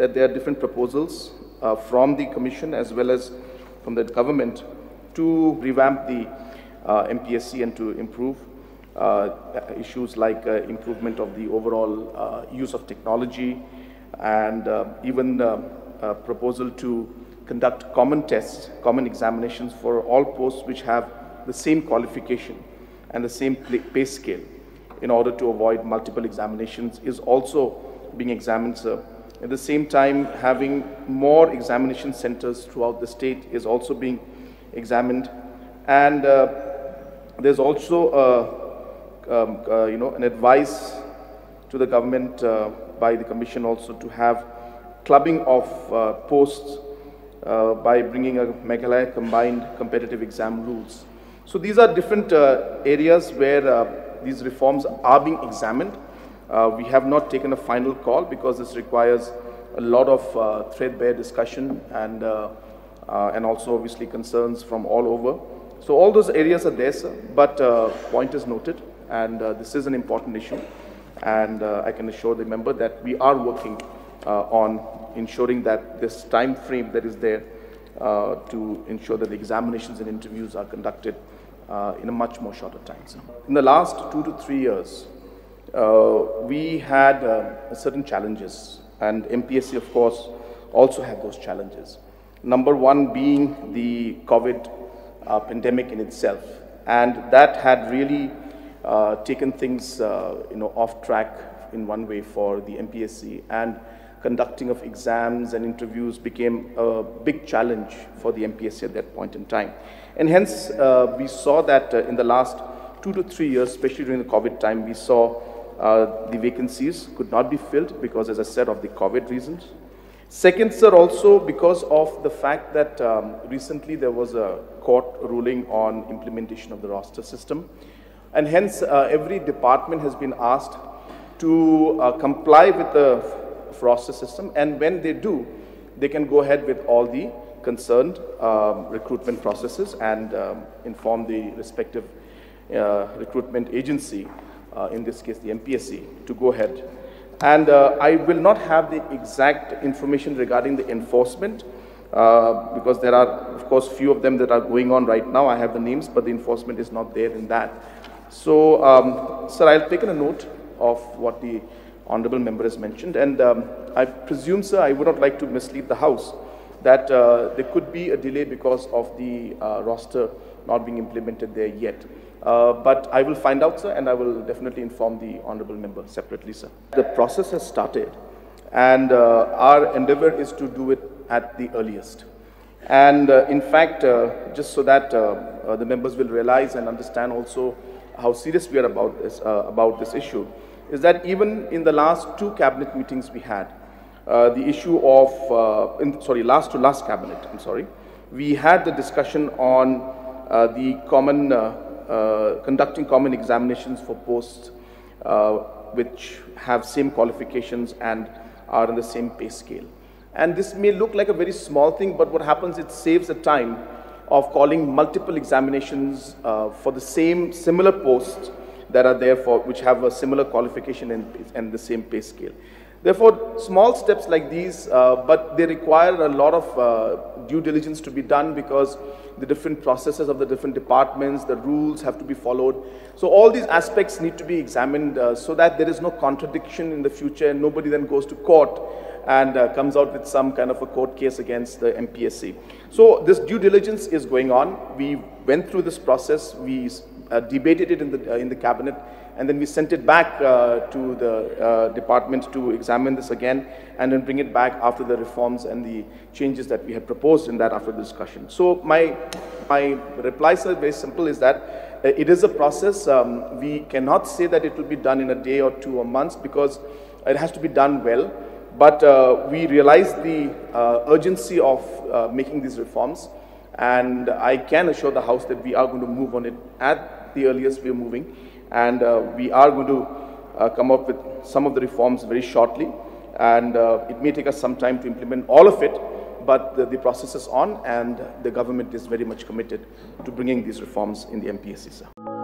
that there are different proposals from the Commission as well as from the government to revamp the MPSC and to improve issues like improvement of the overall use of technology, and even a proposal to conduct common tests, common examinations for all posts which have the same qualification and the same pay scale in order to avoid multiple examinations is also being examined, sir. At the same time, having more examination centers throughout the state is also being examined. And there's also an advice to the government by the Commission also to have clubbing of posts by bringing a Meghalaya combined competitive exam rules. So these are different areas where these reforms are being examined. We have not taken a final call because this requires a lot of threadbare discussion and also obviously concerns from all over. So all those areas are there, sir, but point is noted, and this is an important issue, and I can assure the member that we are working on ensuring that this time frame that is there to ensure that the examinations and interviews are conducted in a much more shorter time, sir. In the last 2 to 3 years, we had certain challenges, and MPSC, of course, also had those challenges. Number one being the COVID pandemic in itself, and that had really taken things, off track in one way for the MPSC, and conducting of exams and interviews became a big challenge for the MPSC at that point in time. And hence, we saw that in the last 2 to 3 years, especially during the COVID time, we saw the vacancies could not be filled because, as I said, of the COVID reasons. Second, sir, also because of the fact that recently there was a court ruling on implementation of the roster system, and hence every department has been asked to comply with the roster system, and when they do, they can go ahead with all the concerned recruitment processes and inform the respective recruitment agency, in this case the MPSC, to go ahead. And I will not have the exact information regarding the enforcement because there are, of course, few of them that are going on right now. I have the names, but the enforcement is not there in that. So, sir, I'll take a note of what the Honourable Member has mentioned. And I presume, sir, I would not like to mislead the House that there could be a delay because of the roster not being implemented there yet. But I will find out, sir, and I will definitely inform the Honourable Member separately, sir. The process has started, and our endeavour is to do it at the earliest. And in fact, just so that the members will realise and understand also how serious we are about this issue, is that even in the last two cabinet meetings we had, the issue of, last cabinet, I'm sorry, we had the discussion on the common... conducting common examinations for posts which have same qualifications and are on the same pay scale. And this may look like a very small thing, but what happens, it saves the time of calling multiple examinations for the same similar posts that are there for which have a similar qualification and the same pay scale. Therefore, small steps like these, but they require a lot of due diligence to be done because the different processes of the different departments, the rules have to be followed. So all these aspects need to be examined so that there is no contradiction in the future and nobody then goes to court and comes out with some kind of a court case against the MPSC. So this due diligence is going on. We went through this process. We debated it in the cabinet, and then we sent it back to the department to examine this again and then bring it back after the reforms and the changes that we had proposed in that after the discussion. So my reply, sir, very simple, is that it is a process. We cannot say that it will be done in a day or 2 or months because it has to be done well. But we realize the urgency of making these reforms, and I can assure the House that we are going to move on it at the earliest we are moving, and we are going to come up with some of the reforms very shortly, and it may take us some time to implement all of it, but the process is on, and the government is very much committed to bringing these reforms in the MPSC, sir.